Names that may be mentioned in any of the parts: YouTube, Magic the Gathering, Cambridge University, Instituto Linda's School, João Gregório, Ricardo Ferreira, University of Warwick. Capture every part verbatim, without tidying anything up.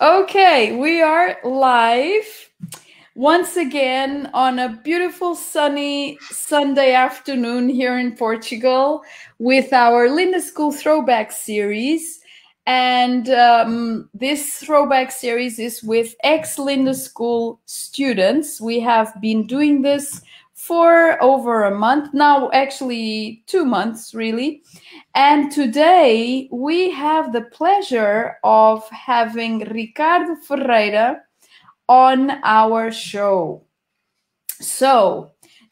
Okay, we are live once again on a beautiful sunny Sunday afternoon here in Portugal with our Linda's School throwback series. And um, this throwback series is with ex-Linda's School students. We have been doing this for over a month now, actually two months really. And today we have the pleasure of having Ricardo Ferreira on our show. So,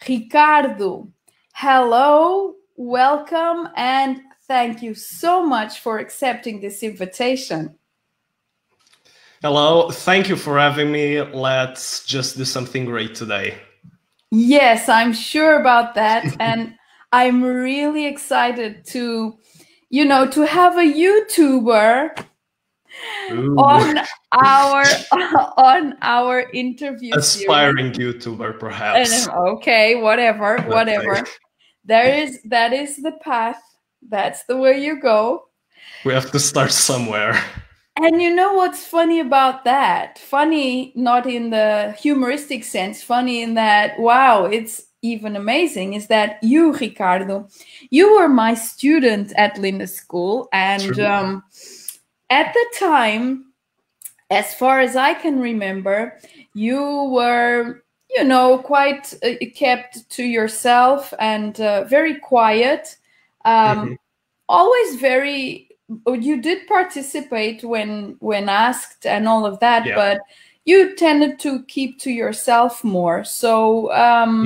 Ricardo, hello, welcome, and thank you so much for accepting this invitation. Hello, thank you for having me. Let's just do something great today. Yes, I'm sure about that, and I'm really excited to, you know, to have a YouTuber Ooh. on our on our interview. Aspiring series. YouTuber, perhaps. And, okay, whatever, whatever. Okay. There is that is the path. That's the way you go. We have to start somewhere. And you know what's funny about that? Funny, not in the humoristic sense, funny in that, wow, it's even amazing, is that you, Ricardo, you were my student at Linda's School. And um, at the time, as far as I can remember, you were, you know, quite uh, kept to yourself and uh, very quiet, um, mm-hmm. always very... You did participate when when asked and all of that, yeah. but you tended to keep to yourself more. So, um,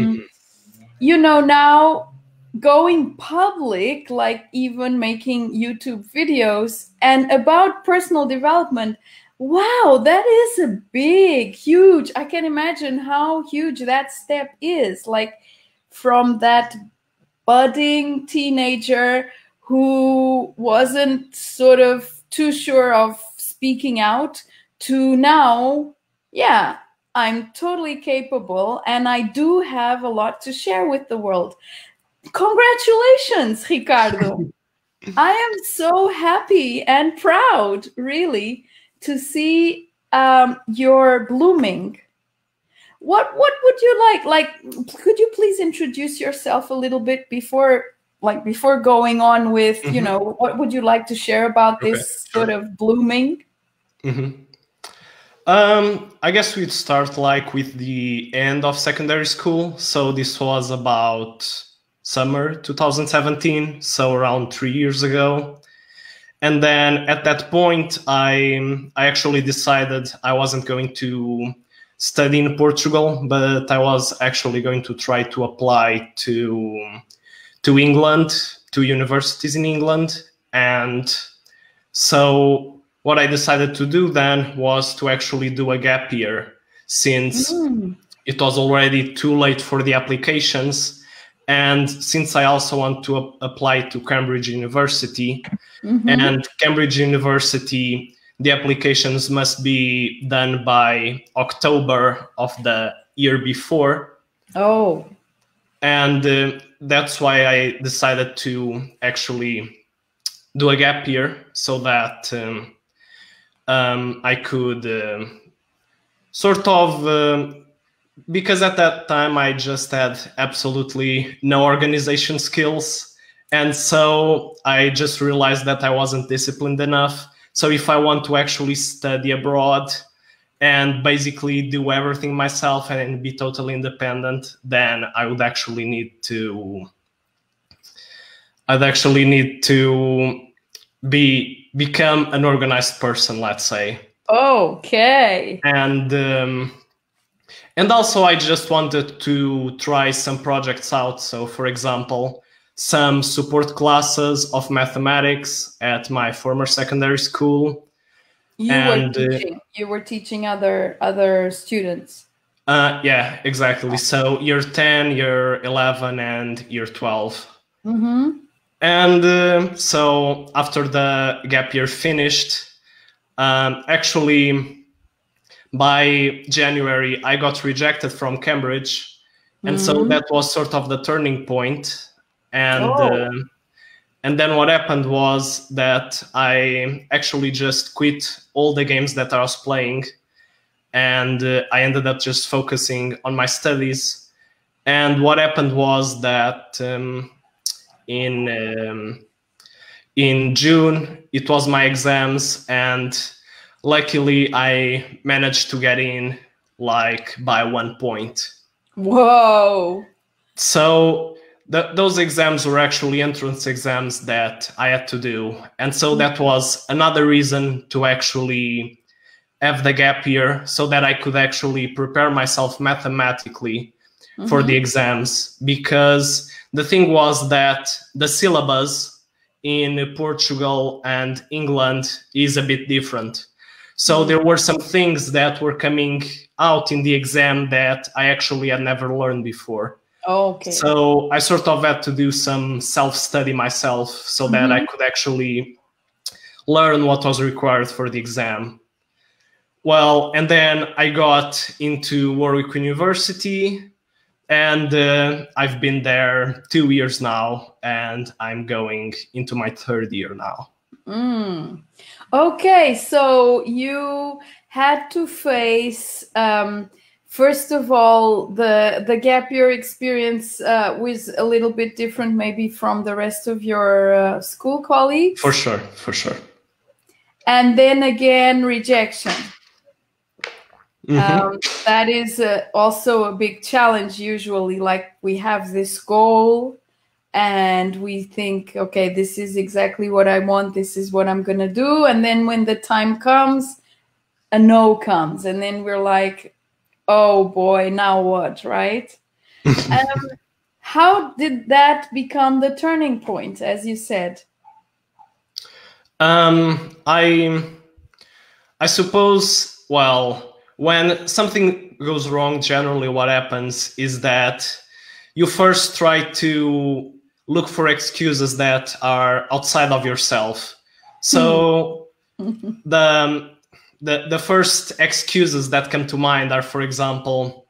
mm-hmm. you know, now going public, like even making YouTube videos and about personal development, wow, that is a big, huge, I can imagine how huge that step is. Like from that budding teenager who wasn't sort of too sure of speaking out to now, yeah, I'm totally capable and I do have a lot to share with the world. Congratulations, Ricardo. I am so happy and proud, really, to see um, your blooming. What, what would you like? Like, could you please introduce yourself a little bit before... Like before going on with, you know, mm-hmm. what would you like to share about this okay, sure. sort of blooming? Mm-hmm. um, I guess we'd start like with the end of secondary school. So this was about summer two thousand seventeen, so around three years ago. And then at that point, I, I actually decided I wasn't going to study in Portugal, but I was actually going to try to apply to... to England, to universities in England. And so what I decided to do then was to actually do a gap year, since mm. it was already too late for the applications. And since I also want to ap- apply to Cambridge University, mm-hmm. and Cambridge University, the applications must be done by October of the year before. Oh. And uh, that's why I decided to actually do a gap year, so that um, um, I could uh, sort of, uh, because at that time I just had absolutely no organization skills. And so I just realized that I wasn't disciplined enough. So if I want to actually study abroad and basically do everything myself and be totally independent, then I would actually need to, I'd actually need to be, become an organized person, let's say. Okay. And, um, and also I just wanted to try some projects out. So for example, some support classes of mathematics at my former secondary school. You and, were teaching. Uh, you were teaching other other students. Uh, yeah, exactly. So year ten, year eleven, and year twelve. Mm-hmm. And uh, so after the gap year finished, um, actually by January I got rejected from Cambridge, and mm-hmm. so that was sort of the turning point. And oh. uh, And then what happened was that I actually just quit all the games that I was playing, and uh, I ended up just focusing on my studies. And what happened was that um, in um, in June, it was my exams, and luckily I managed to get in like by one point. Whoa! So Th those exams were actually entrance exams that I had to do. And so that was another reason to actually have the gap year, so that I could actually prepare myself mathematically mm-hmm. for the exams. Because the thing was that the syllabus in Portugal and England is a bit different. So there were some things that were coming out in the exam that I actually had never learned before. Oh, okay. So I sort of had to do some self-study myself so mm-hmm. that I could actually learn what was required for the exam. Well, and then I got into Warwick University, and uh, I've been there two years now, and I'm going into my third year now. Mm. Okay, so you had to face... Um, First of all, the, the gap year experience uh, was a little bit different maybe from the rest of your uh, school colleagues. For sure, for sure. And then again, rejection. Mm-hmm. um, that is uh, also a big challenge usually. Like, we have this goal and we think, okay, this is exactly what I want. This is what I'm going to do. And then when the time comes, a no comes. And then we're like... oh boy, now what, right? um, how did that become the turning point, as you said? Um, I, I suppose, well, when something goes wrong, generally what happens is that you first try to look for excuses that are outside of yourself. So the... The, the first excuses that come to mind are, for example,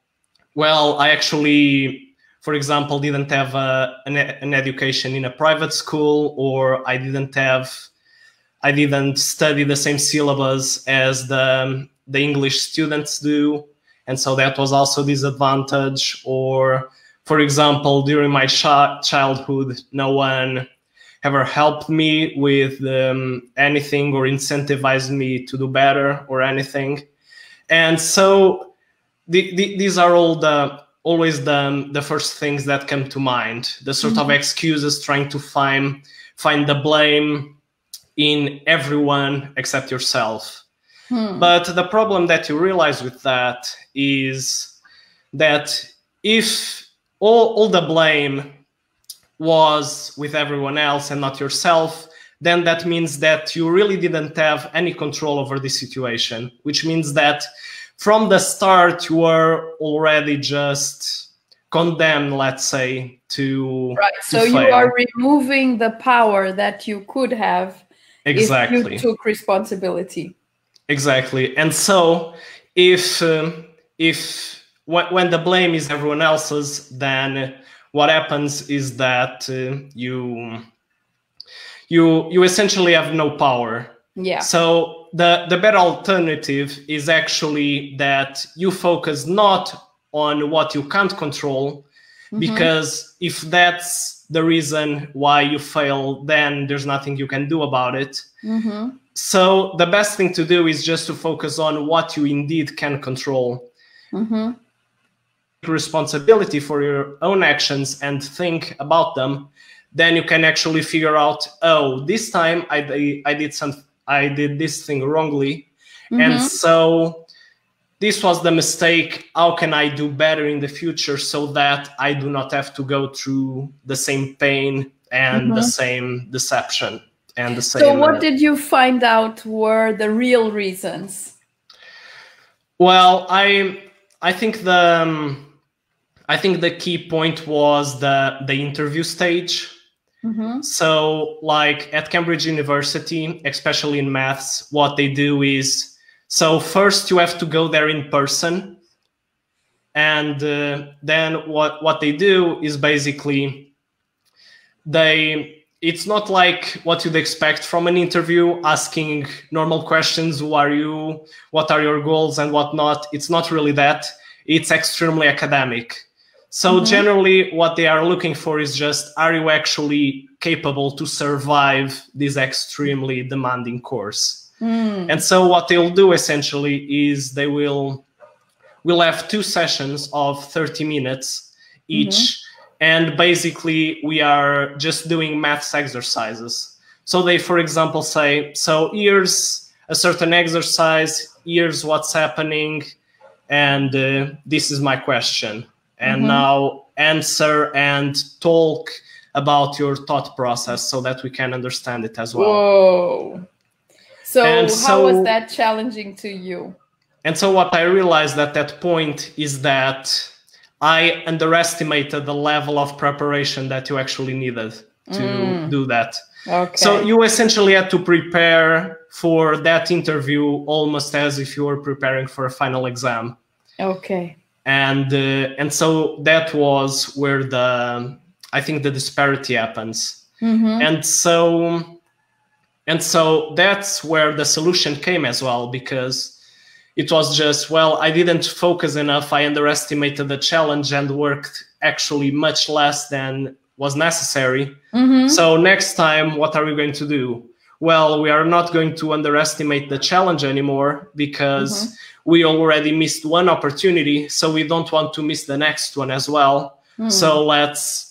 well, I actually, for example, didn't have a, an, an education in a private school, or I didn't have, I didn't study the same syllabus as the, the English students do. And so that was also a disadvantage. Or, for example, during my ch- childhood, no one ever helped me with um, anything or incentivized me to do better or anything. And so the, the, these are all the always the, the first things that come to mind, the sort mm-hmm. of excuses, trying to find, find the blame in everyone except yourself. Hmm. But the problem that you realize with that is that if all, all the blame was with everyone else and not yourself, then that means that you really didn't have any control over the situation, which means that from the start you were already just condemned, let's say, to right. So to fail. You are removing the power that you could have exactly if you took responsibility. Exactly. And so if um, if when the blame is everyone else's, then what happens is that uh, you, you, you essentially have no power. Yeah. So the, the better alternative is actually that you focus not on what you can't control, mm-hmm. because if that's the reason why you fail, then there's nothing you can do about it. Mm-hmm. So the best thing to do is just to focus on what you indeed can control. Mm-hmm. Responsibility for your own actions and think about them, then you can actually figure out, oh, this time I, I did some I did this thing wrongly, mm-hmm. and so this was the mistake. How can I do better in the future so that I do not have to go through the same pain and mm-hmm. the same deception and the same. So what did you find out were the real reasons? Well, I I think the um, I think the key point was the the interview stage. Mm-hmm. So, like at Cambridge University, especially in maths, what they do is, so first you have to go there in person, and uh, then what what they do is basically they it's not like what you'd expect from an interview, asking normal questions. Who are you? What are your goals and whatnot? It's not really that. It's extremely academic. So mm-hmm. generally what they are looking for is just, are you actually capable to survive this extremely demanding course? Mm. And so what they'll do essentially is they will we'll have two sessions of thirty minutes each. Mm-hmm. And basically we are just doing maths exercises. So they, for example, say, so here's a certain exercise, here's what's happening, and uh, this is my question. And mm-hmm. now answer and talk about your thought process so that we can understand it as well. Whoa. So and how so, was that challenging to you? And so what I realized at that point is that I underestimated the level of preparation that you actually needed to mm. do that. Okay. So you essentially had to prepare for that interview almost as if you were preparing for a final exam. Okay. And uh, and so that was where the I think the disparity happens. Mm-hmm. And so and so that's where the solution came as well, because it was just, well, I didn't focus enough. I underestimated the challenge and worked actually much less than was necessary. Mm-hmm. So next time, what are we going to do? Well, we are not going to underestimate the challenge anymore, because mm-hmm. we already missed one opportunity, so we don't want to miss the next one as well. Mm. So let's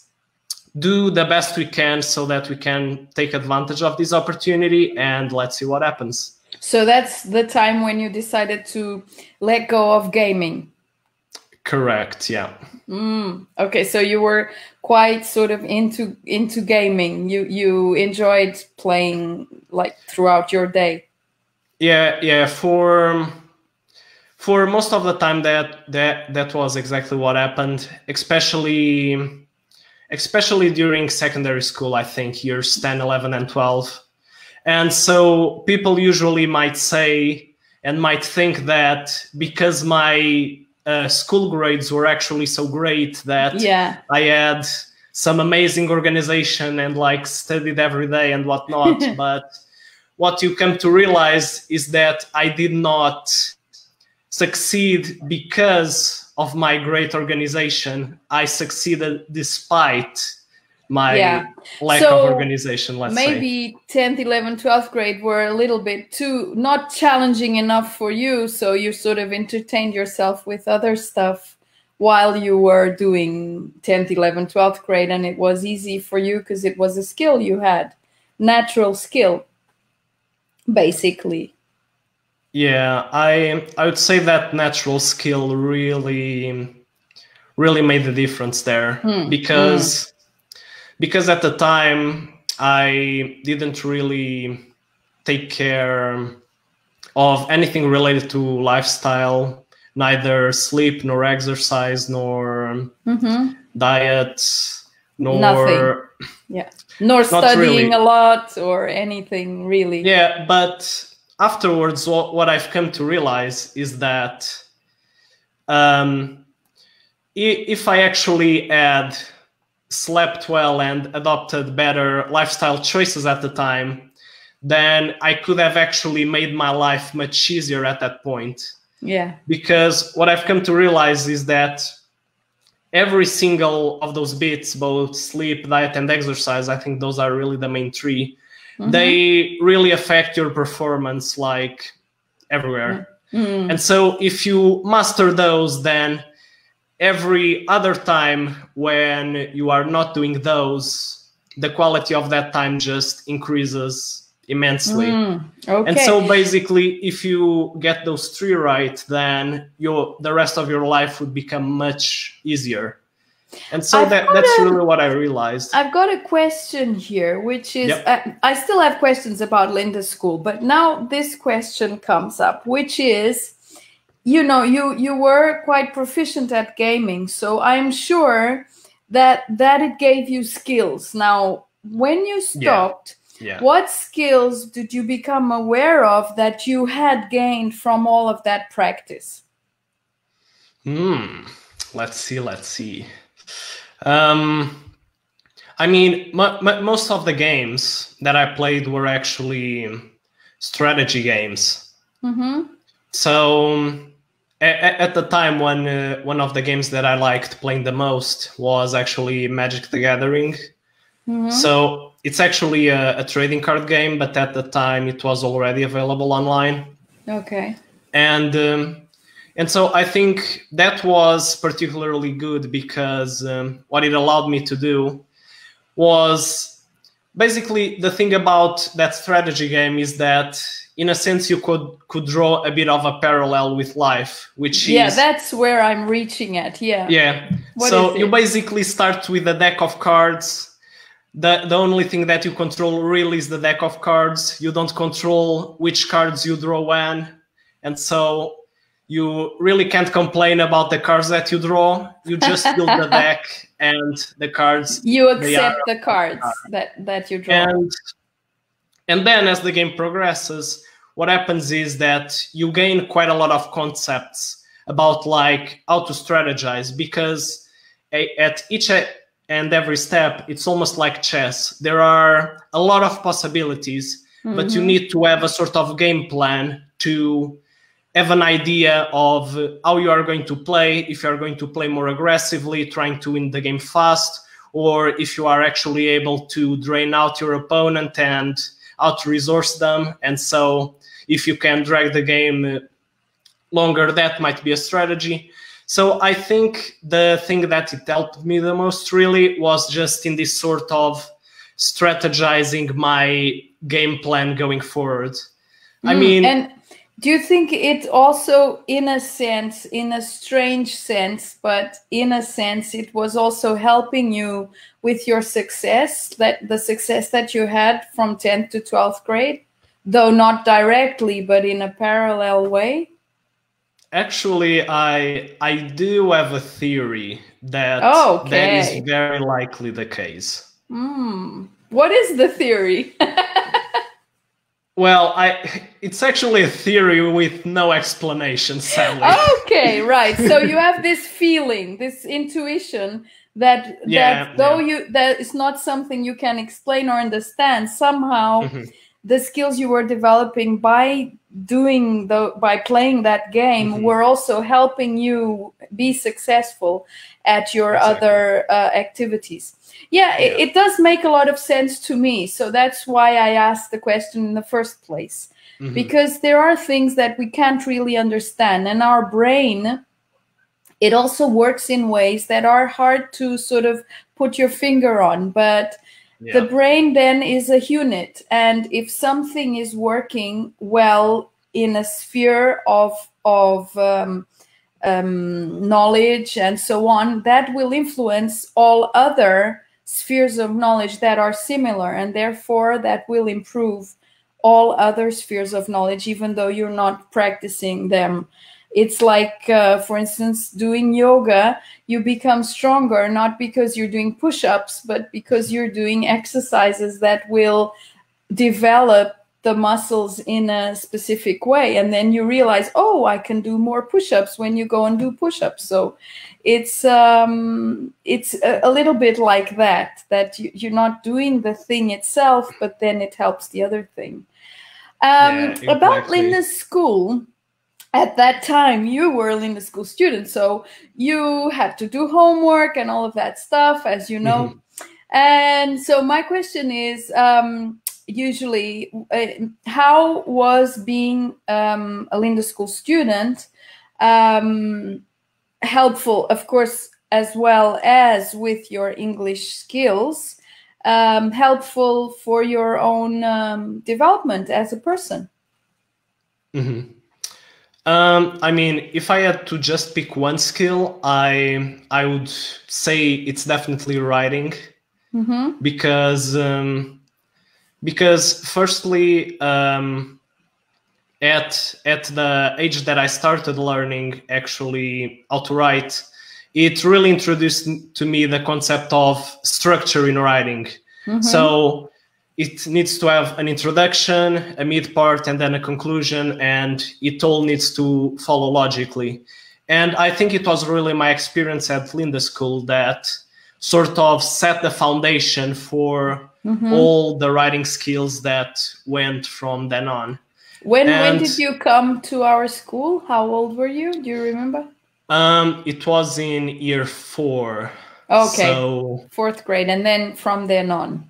do the best we can so that we can take advantage of this opportunity, and let's see what happens. So that's the time when you decided to let go of gaming. Correct, yeah. Mm, okay, so you were quite sort of into into gaming. You you enjoyed playing like throughout your day. Yeah, yeah. For for most of the time, that that that was exactly what happened. Especially especially during secondary school, I think years ten, eleven, and twelve. And so people usually might say and might think that because my uh, school grades were actually so great that yeah. I had some amazing organization and like studied every day and whatnot. But what you come to realize is that I did not succeed because of my great organization. I succeeded despite my yeah. lack so of organization, let's maybe say. Maybe tenth, eleventh, twelfth grade were a little bit too, not challenging enough for you, so you sort of entertained yourself with other stuff while you were doing tenth, eleventh, twelfth grade, and it was easy for you because it was a skill you had, natural skill, basically. Yeah, I, I would say that natural skill really, really made the difference there, mm. because... Mm. Because at the time, I didn't really take care of anything related to lifestyle, neither sleep, nor exercise, nor mm-hmm. diet, nor... Nothing. Yeah. Nor studying really. a lot or anything, really. Yeah, but afterwards, what, what I've come to realize is that um, if I actually had... slept well and adopted better lifestyle choices at the time, then I could have actually made my life much easier at that point. Yeah. Because what I've come to realize is that every single of those bits, both sleep, diet, and exercise, I think those are really the main three, mm-hmm. they really affect your performance like everywhere. Mm-hmm. And so if you master those, then every other time when you are not doing those, the quality of that time just increases immensely. Mm, okay. And so basically, if you get those three right, then your the rest of your life would become much easier. And so that, that's a, really what I realized. I've got a question here, which is, yep. I, I still have questions about Linda's School, but now this question comes up, which is, you know, you, you were quite proficient at gaming, so I'm sure that that it gave you skills. Now, when you stopped, yeah. Yeah. what skills did you become aware of that you had gained from all of that practice? Hmm. Let's see, let's see. Um, I mean, my, my, most of the games that I played were actually strategy games. Mm-hmm. So at, at the time, one uh, one of the games that I liked playing the most was actually Magic the Gathering. Mm-hmm. So it's actually a, a trading card game, but at the time it was already available online. Okay. And um, and so I think that was particularly good because um, what it allowed me to do was basically the thing about that strategy game is that in a sense you could could draw a bit of a parallel with life, which yeah, is yeah, that's where I'm reaching at. Yeah. Yeah. What so you basically start with a deck of cards. The, the only thing that you control really is the deck of cards. You don't control which cards you draw when. And so you really can't complain about the cards that you draw. You just build the deck and the cards. You accept the cards that, that you draw. And, and then as the game progresses, what happens is that you gain quite a lot of concepts about like how to strategize, because at each... and every step, it's almost like chess. There are a lot of possibilities, mm-hmm. but you need to have a sort of game plan to have an idea of how you are going to play, if you are going to play more aggressively, trying to win the game fast, or if you are actually able to drain out your opponent and out-resource them. And so if you can drag the game longer, that might be a strategy. So I think the thing that it helped me the most really was just in this sort of strategizing my game plan going forward. Mm, I mean... And do you think it also, in a sense, in a strange sense, but in a sense, it was also helping you with your success, that the success that you had from tenth to twelfth grade, though not directly, but in a parallel way? Actually, I I do have a theory that oh, okay. that is very likely the case. Mm. What is the theory? Well, I it's actually a theory with no explanation, sadly. Okay, right. So you have this feeling, this intuition that yeah, that though yeah. you that it's not something you can explain or understand, somehow mm-hmm. the skills you were developing by doing the by playing that game mm-hmm. were also helping you be successful at your exactly. other uh, activities. Yeah, yeah. It, it does make a lot of sense to me. So that's why I asked the question in the first place, mm-hmm. because there are things that we can't really understand, and our brain, it also works in ways that are hard to sort of put your finger on, but yeah. The brain then is a unit, and if something is working well in a sphere of of um, um, knowledge and so on, that will influence all other spheres of knowledge that are similar, and therefore that will improve all other spheres of knowledge, even though you're not practicing them. It's like, uh, for instance, doing yoga, you become stronger, not because you're doing push-ups, but because you're doing exercises that will develop the muscles in a specific way. And then you realize, oh, I can do more push-ups when you go and do push-ups. So it's, um, it's a, a little bit like that, that you, you're not doing the thing itself, but then it helps the other thing. Um, yeah, exactly. About Linda's School... At that time, you were a Linda's School student, so you had to do homework and all of that stuff, as you know. Mm-hmm. And so my question is, um, usually, uh, how was being um, a Linda's School student um, helpful, of course, as well as with your English skills, um, helpful for your own um, development as a person? Mm-hmm. Um, I mean, if I had to just pick one skill, I I would say it's definitely writing, mm-hmm. because um, because firstly, um, at at the age that I started learning actually how to write, it really introduced to me the concept of structure in writing. Mm-hmm. So it needs to have an introduction, a mid part, and then a conclusion, and it all needs to follow logically. And I think it was really my experience at Linda's School that sort of set the foundation for mm-hmm. all the writing skills that went from then on. When and, when did you come to our school? How old were you? Do you remember? Um, it was in year four. Okay, so, fourth grade, and then from then on.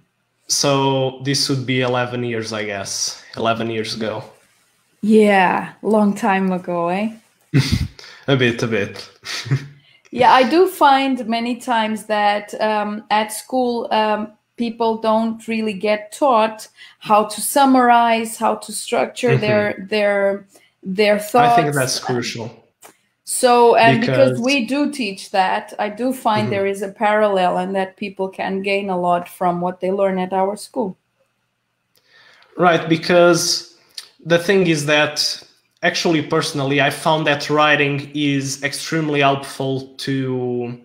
So this would be eleven years, I guess. Eleven years ago. Yeah, long time ago, eh? a bit, a bit. Yeah, I do find many times that um, at school um, people don't really get taught how to summarize, how to structure mm-hmm. their their their thoughts. I think that's crucial. So, and because, because we do teach that, I do find mm-hmm. there is a parallel and that people can gain a lot from what they learn at our school. Right, because the thing is that actually, personally, I found that writing is extremely helpful to,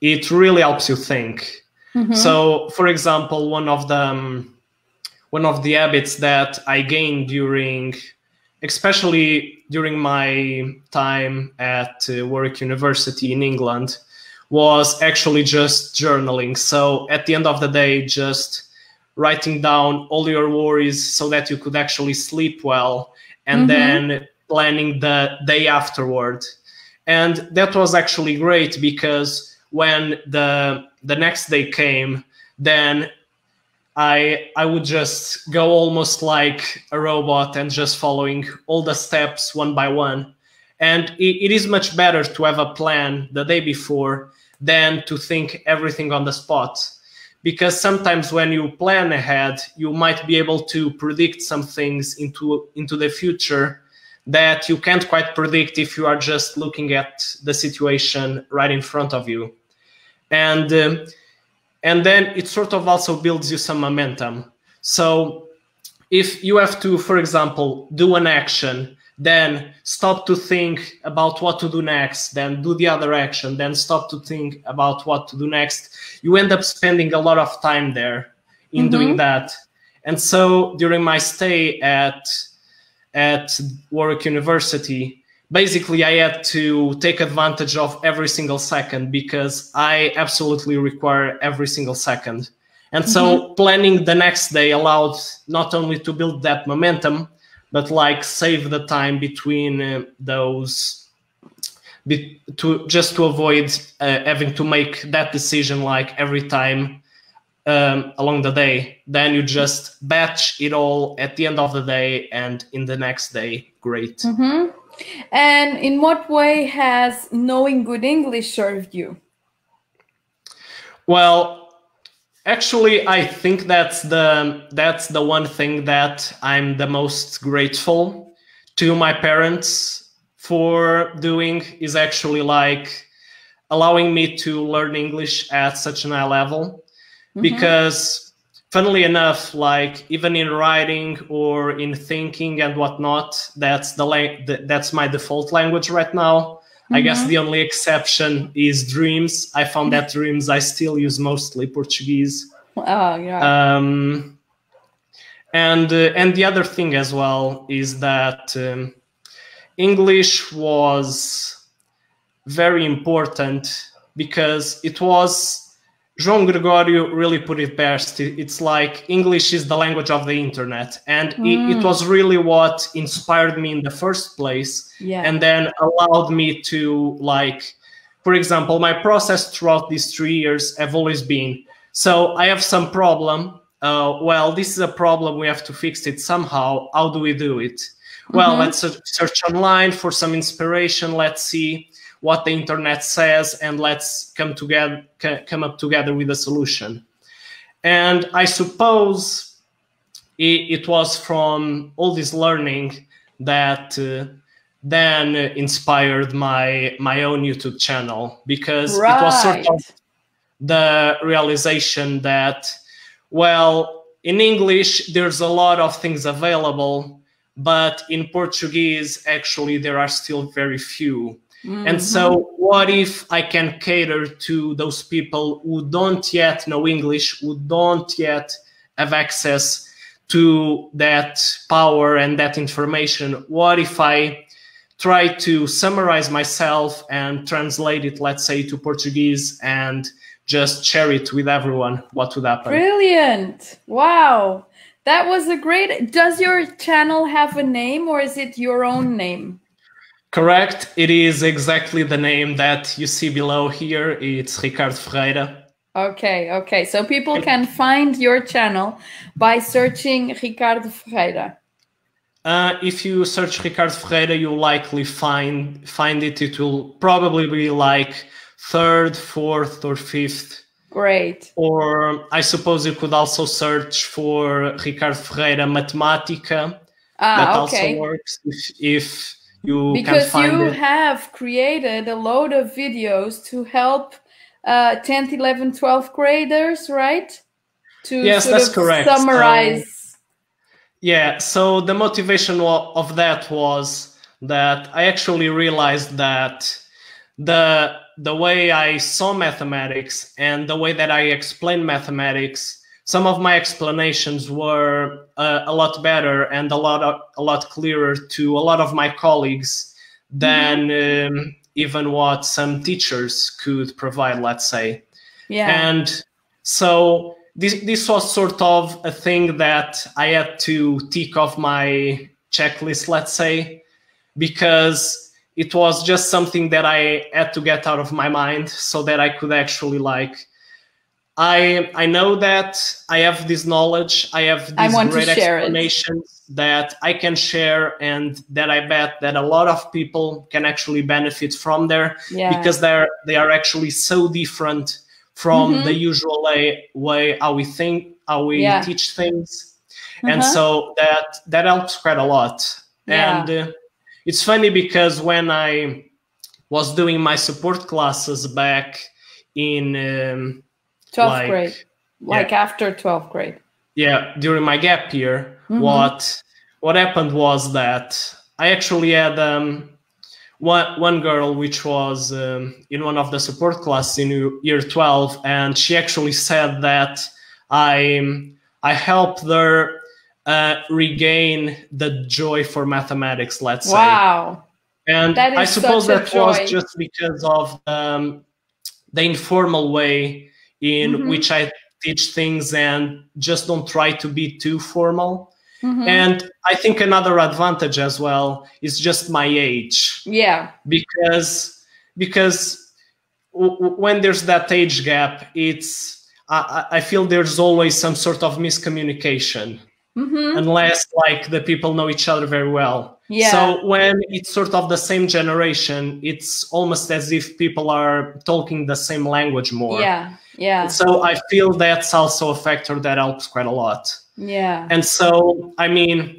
it really helps you think. Mm-hmm. So, for example, one of the, um, one of the habits that I gained during especially during my time at uh, Warwick University in England, was actually just journaling. So at the end of the day, just writing down all your worries so that you could actually sleep well, and mm-hmm. then planning the day afterward. And that was actually great because when the, the next day came, then I I would just go almost like a robot and just following all the steps one by one. And it, it is much better to have a plan the day before than to think everything on the spot. Because sometimes when you plan ahead, you might be able to predict some things into, into the future that you can't quite predict if you are just looking at the situation right in front of you. And um, And then it sort of also builds you some momentum. So if you have to, for example, do an action, then stop to think about what to do next, then do the other action, then stop to think about what to do next, you end up spending a lot of time there in mm-hmm. doing that. And so during my stay at, at Warwick University, basically, I had to take advantage of every single second because I absolutely require every single second. And so mm-hmm. planning the next day allowed not only to build that momentum, but like save the time between uh, those, be, to just to avoid uh, having to make that decision like every time um, along the day. Then you just batch it all at the end of the day and in the next day, great. Mm-hmm. And in what way has knowing good English served you? Well, actually, I think that's the that's the one thing that I'm the most grateful to my parents for doing is actually like allowing me to learn English at such a high level. Mm-hmm. Because funnily enough, like even in writing or in thinking and whatnot, that's the the, that's my default language right now. Mm-hmm. I guess the only exception is dreams. I found that dreams I still use mostly Portuguese. Oh yeah. Um, and uh, and the other thing as well is that um, English was very important because it was. João Gregório really put it best. It's like English is the language of the internet. And mm. it, it was really what inspired me in the first place. Yeah. And then allowed me to like, for example, my process throughout these three years have always been, so I have some problem. Uh, well, this is a problem. We have to fix it somehow. How do we do it? Mm-hmm. Well, let's search online for some inspiration. Let's see what the internet says, and let's come together, come up together with a solution. And I suppose it, it was from all this learning that uh, then inspired my my own YouTube channel, because right. it was sort of the realization that, well, in English there's a lot of things available, but in Portuguese actually there are still very few. Mm-hmm. And so what if I can cater to those people who don't yet know English, who don't yet have access to that power and that information? What if I try to summarize myself and translate it, let's say, to Portuguese and just share it with everyone, what would happen. Brilliant. Wow. That was a great... Does your channel have a name, or is it your own name? Correct. It is exactly the name that you see below here. It's Ricardo Ferreira. Okay, okay. So people can find your channel by searching Ricardo Ferreira. Uh, if you search Ricardo Ferreira, you'll likely find find it. It will probably be like third, fourth, or fifth. Great. Or I suppose you could also search for Ricardo Ferreira Matemática. Ah, that okay. also works if, if you because can find you it. Have created a load of videos to help uh, tenth, eleventh, twelfth graders, right? To yes, sort that's of correct. Summarize. Um, yeah. So the motivation of that was that I actually realized that the the way I saw mathematics and the way that I explained mathematics, some of my explanations were uh, a lot better and a lot of, a lot clearer to a lot of my colleagues than mm-hmm. um, even what some teachers could provide, let's say. Yeah. And so this, this was sort of a thing that I had to tick off my checklist, let's say, because it was just something that I had to get out of my mind so that I could actually like, I I know that I have this knowledge, I have these great explanations that I can share and that I bet that a lot of people can actually benefit from there yeah. because they're, they are actually so different from mm-hmm. the usual way, way how we think, how we yeah. teach things. Uh-huh. And so that, that helps quite a lot. Yeah. And uh, it's funny because when I was doing my support classes back in um, twelfth like, grade, like yeah, after twelfth grade. Yeah, during my gap year, mm-hmm. what what happened was that I actually had um, one one girl which was um, in one of the support classes in year twelve, and she actually said that I I helped her Uh, regain the joy for mathematics, let's wow. say. Wow. And I suppose that joy. was just because of um, the informal way in mm-hmm. which I teach things and just don't try to be too formal. Mm-hmm. And I think another advantage as well is just my age. Yeah. Because, because w when there's that age gap, it's I, I feel there's always some sort of miscommunication. Mm-hmm. Unless like the people know each other very well. Yeah. So when it's sort of the same generation, it's almost as if people are talking the same language more. Yeah. Yeah. So I feel that's also a factor that helps quite a lot. Yeah. And so, I mean,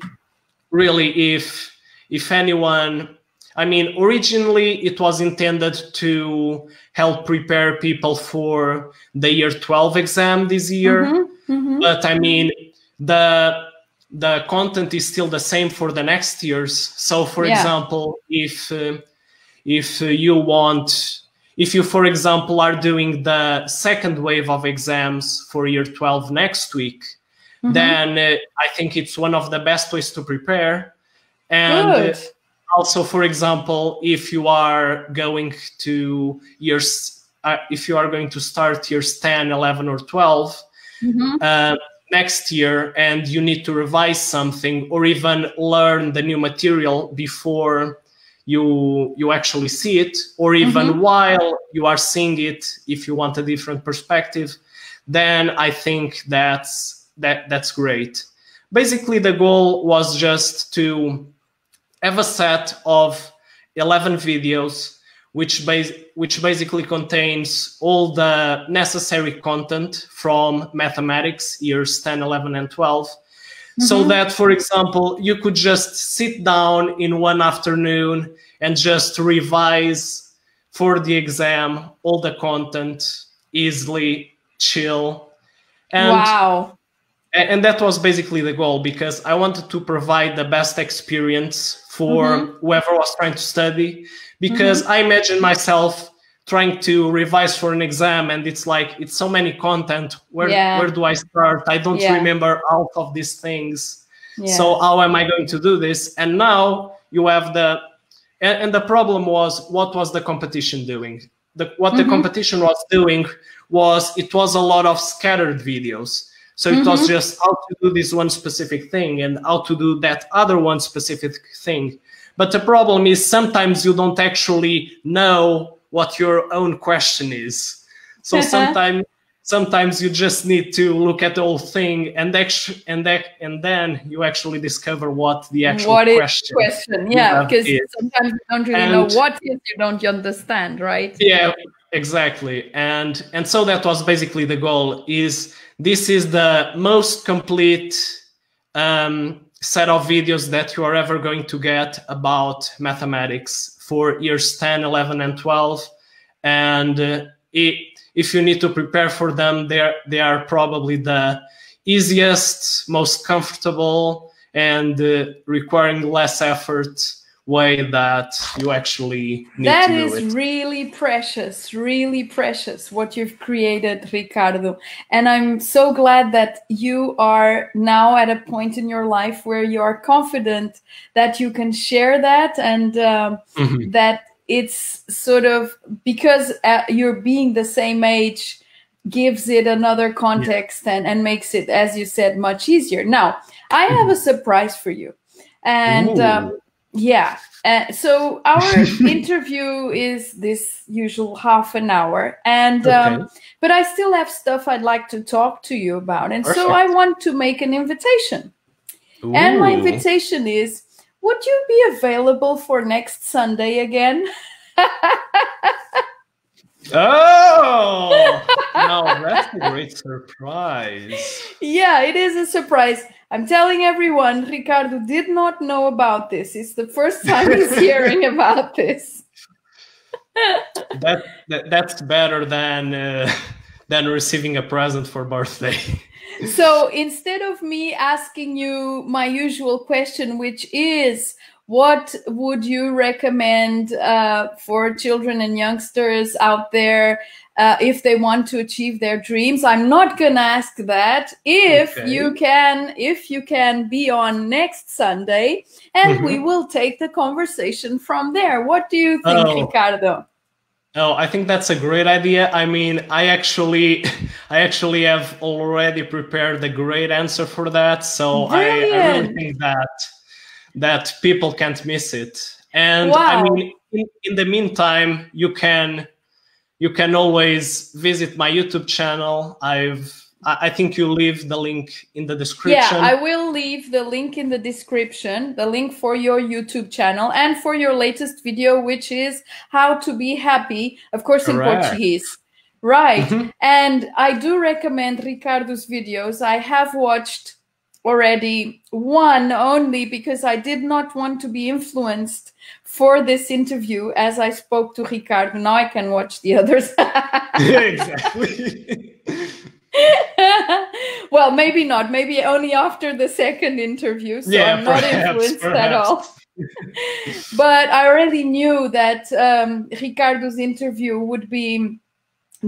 really, if, if anyone, I mean, originally it was intended to help prepare people for the year twelve exam this year. Mm-hmm. Mm-hmm. But I mean, the the content is still the same for the next years. So for yeah. example, if uh, if you want if you for example are doing the second wave of exams for year twelve next week, mm-hmm. then uh, I think it's one of the best ways to prepare. And Good. also, for example, if you are going to years uh, if you are going to start years ten, eleven or twelve, mm-hmm. uh, next year, and you need to revise something or even learn the new material before you you actually see it, or even mm-hmm. while you are seeing it, if you want a different perspective, then I think that's that that's great. Basically, the goal was just to have a set of eleven videos, which bas which basically contains all the necessary content from mathematics, years ten, eleven, and twelve. Mm-hmm. So that, for example, you could just sit down in one afternoon and just revise for the exam all the content, easily, chill. And, wow. And that was basically the goal, because I wanted to provide the best experience for mm-hmm. whoever was trying to study. Because mm-hmm. I imagine myself trying to revise for an exam, and it's like, it's so many content. Where, yeah. where do I start? I don't yeah. remember all of these things. Yeah. So how am I going to do this? And now you have the, and, and the problem was, what was the competition doing? The, what mm-hmm. the competition was doing was it was a lot of scattered videos. So it mm-hmm. was just how to do this one specific thing and how to do that other one specific thing. But the problem is sometimes you don't actually know what your own question is. So uh-huh. sometimes sometimes you just need to look at the whole thing and actually and that and then you actually discover what the actual what question, is question. Yeah, because is. sometimes you don't really and, know what is you don't understand, right? Yeah, exactly. And and so that was basically the goal. Is this is the most complete um, set of videos that you are ever going to get about mathematics for years ten, eleven, and twelve, and uh, it. If you need to prepare for them, they are, they are probably the easiest, most comfortable, and uh, requiring less effort way that you actually need to do it. That is really precious, really precious, what you've created, Ricardo. And I'm so glad that you are now at a point in your life where you are confident that you can share that and um, mm-hmm. that it's sort of because uh, you're being the same age gives it another context yeah. and, and makes it, as you said, much easier. Now, I have a surprise for you. And um, yeah, uh, so our interview is this usual half an hour. And okay. um, but I still have stuff I'd like to talk to you about. And Perfect. so I want to make an invitation. Ooh. And my invitation is, would you be available for next Sunday again? Oh, no, that's a great surprise. Yeah, it is a surprise. I'm telling everyone, Ricardo did not know about this. It's the first time he's hearing about this. that, that That's better than, uh, than receiving a present for birthday. So instead of me asking you my usual question, which is, what would you recommend uh, for children and youngsters out there uh, if they want to achieve their dreams? I'm not going to ask that. If okay. you can, if you can be on next Sunday, and mm-hmm. we will take the conversation from there. What do you think, oh. Ricardo? Oh, I think that's a great idea. I mean, I actually, I actually have already prepared a great answer for that. So I, I really think that that people can't miss it. And wow. I mean, in, in the meantime, you can you can always visit my YouTube channel. I've I think you leave the link in the description. Yeah, I will leave the link in the description, the link for your YouTube channel and for your latest video, which is how to be happy, of course, in Correct. Portuguese. Right. Mm-hmm. And I do recommend Ricardo's videos. I have watched already one only because I did not want to be influenced for this interview as I spoke to Ricardo. Now I can watch the others. Exactly. Well, maybe not. Maybe only after the second interview. So yeah, I'm not perhaps, influenced perhaps. at all. But I already knew that um, Ricardo's interview would be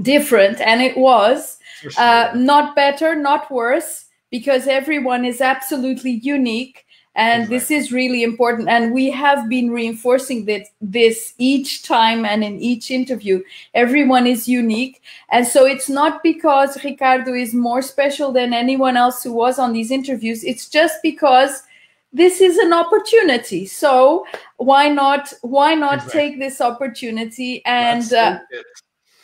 different. And it was sure. uh, not better, not worse, because everyone is absolutely unique. And exactly. this is really important. And we have been reinforcing that this each time and in each interview. Everyone is unique. And so it's not because Ricardo is more special than anyone else who was on these interviews. It's just because this is an opportunity. So why not, why not exactly. take this opportunity? And uh,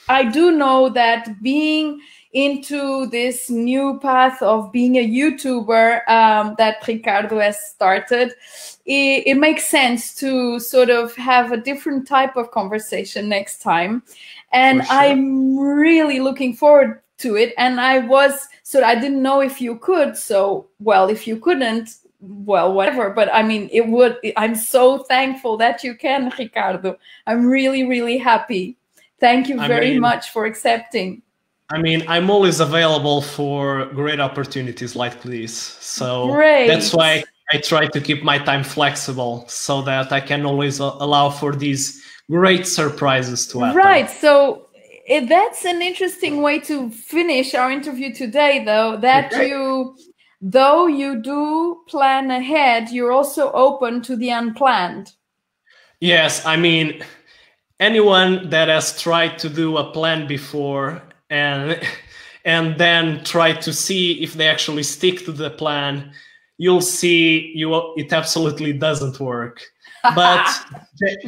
I do know that being into this new path of being a YouTuber um, that Ricardo has started, it, it makes sense to sort of have a different type of conversation next time. And For sure. I'm really looking forward to it. And I was, so I didn't know if you could, so, well, if you couldn't, well, whatever. But I mean, it would, I'm so thankful that you can, Ricardo. I'm really, really happy. Thank you very I mean, much for accepting. I mean, I'm always available for great opportunities like this. So great. That's why I try to keep my time flexible so that I can always allow for these great surprises to happen. Right. So that's an interesting way to finish our interview today, though, that okay. you, though you do plan ahead, you're also open to the unplanned. Yes. I mean, anyone that has tried to do a plan before and and then try to see if they actually stick to the plan, you'll see you it absolutely doesn't work. But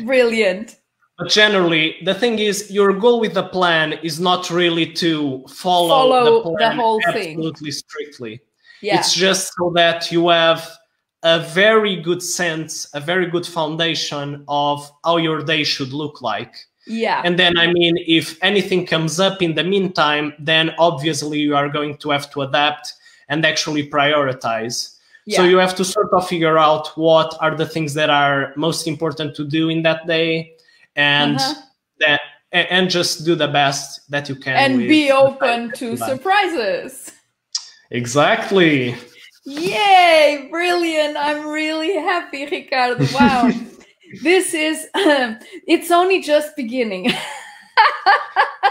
brilliant. But generally, the thing is, your goal with the plan is not really to follow, follow the, plan the whole absolutely thing absolutely strictly. Yeah. It's just so that you have a very good sense, a very good foundation of how your day should look like. Yeah. And then, I mean, if anything comes up in the meantime, then obviously you are going to have to adapt and actually prioritize. Yeah. So you have to sort of figure out what are the things that are most important to do in that day. And uh-huh. that, and just do the best that you can. And with be open to surprises. Exactly. Yay, brilliant. I'm really happy, Ricardo. Wow. This is, um, it's only just beginning.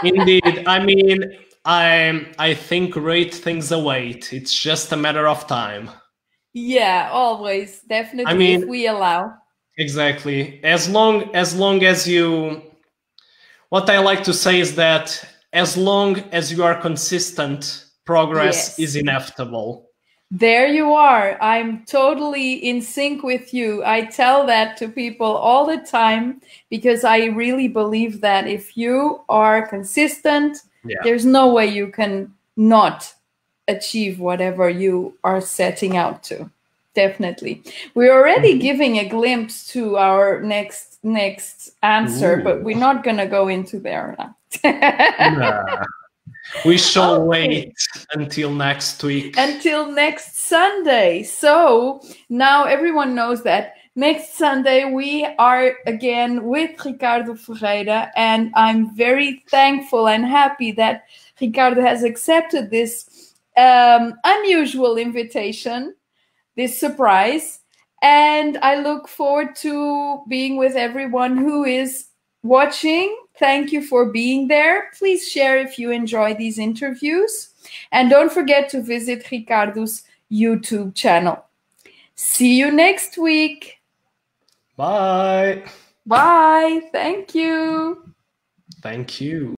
Indeed. I mean, I, I think great things await. It's just a matter of time. Yeah, always. Definitely, I mean, if we allow. Exactly. As long as long as you, what I like to say is that as long as you are consistent, progress yes. is inevitable. There you are. I'm totally in sync with you. I tell that to people all the time because I really believe that if you are consistent, yeah. there's no way you can not achieve whatever you are setting out to. Definitely. We're already giving a glimpse to our next next answer, Ooh. But we're not going to go into there now. Nah. We shall okay. wait until next week. Until next Sunday. So now everyone knows that next Sunday we are again with Ricardo Ferreira, and I'm very thankful and happy that Ricardo has accepted this um, unusual invitation, this surprise, and I look forward to being with everyone who is watching. Thank you for being there. Please share if you enjoy these interviews, and don't forget to visit Ricardo's YouTube channel. See you next week. Bye. Bye. Thank you. Thank you.